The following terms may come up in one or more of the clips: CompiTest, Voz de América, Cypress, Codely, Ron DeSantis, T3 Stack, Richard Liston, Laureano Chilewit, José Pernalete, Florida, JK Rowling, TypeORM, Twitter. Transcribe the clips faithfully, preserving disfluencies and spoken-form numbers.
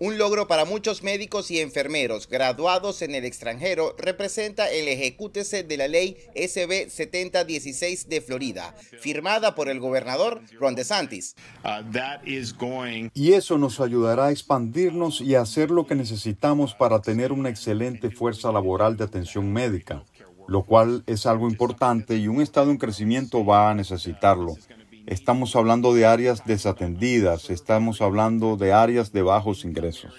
Un logro para muchos médicos y enfermeros graduados en el extranjero representa el ejecútese de la ley S B setenta dieciséis de Florida, firmada por el gobernador Ron DeSantis. Y eso nos ayudará a expandirnos y a hacer lo que necesitamos para tener una excelente fuerza laboral de atención médica, lo cual es algo importante y un estado en crecimiento va a necesitarlo. Estamos hablando de áreas desatendidas, estamos hablando de áreas de bajos ingresos.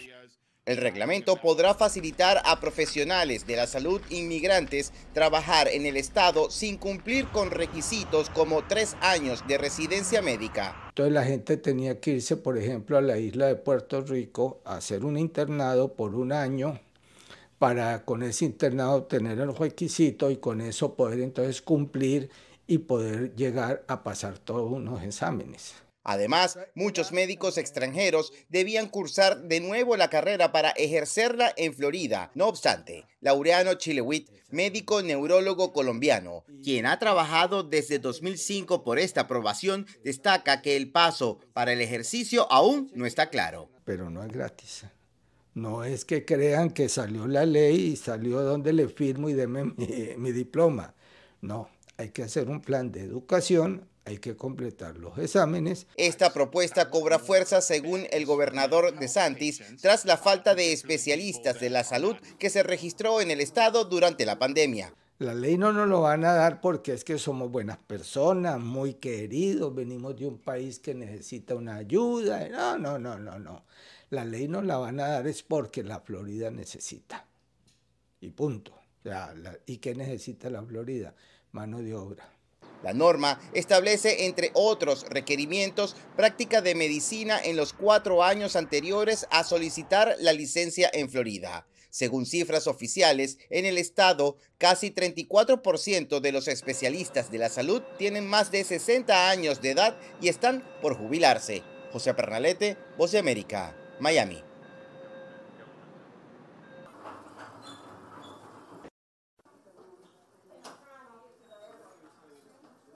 El reglamento podrá facilitar a profesionales de la salud inmigrantes trabajar en el estado sin cumplir con requisitos como tres años de residencia médica. Entonces la gente tenía que irse, por ejemplo, a la isla de Puerto Rico a hacer un internado por un año para con ese internado obtener el requisito y con eso poder entonces cumplir y poder llegar a pasar todos unos exámenes. Además, muchos médicos extranjeros debían cursar de nuevo la carrera para ejercerla en Florida. No obstante, Laureano Chilewit, médico neurólogo colombiano, quien ha trabajado desde dos mil cinco por esta aprobación, destaca que el paso para el ejercicio aún no está claro. Pero no es gratis. No es que crean que salió la ley y salió donde le firmo y deme mi, mi diploma. No. Hay que hacer un plan de educación, hay que completar los exámenes. Esta propuesta cobra fuerza según el gobernador DeSantis tras la falta de especialistas de la salud que se registró en el estado durante la pandemia. La ley no nos lo van a dar porque es que somos buenas personas, muy queridos, venimos de un país que necesita una ayuda. No, no, no, no, no. La ley no la van a dar es porque la Florida necesita. Y punto. La, la, ¿Y qué necesita la Florida? Mano de obra. La norma establece, entre otros requerimientos, práctica de medicina en los cuatro años anteriores a solicitar la licencia en Florida. Según cifras oficiales, en el estado, casi treinta y cuatro por ciento de los especialistas de la salud tienen más de sesenta años de edad y están por jubilarse. José Pernalete, Voz de América, Miami.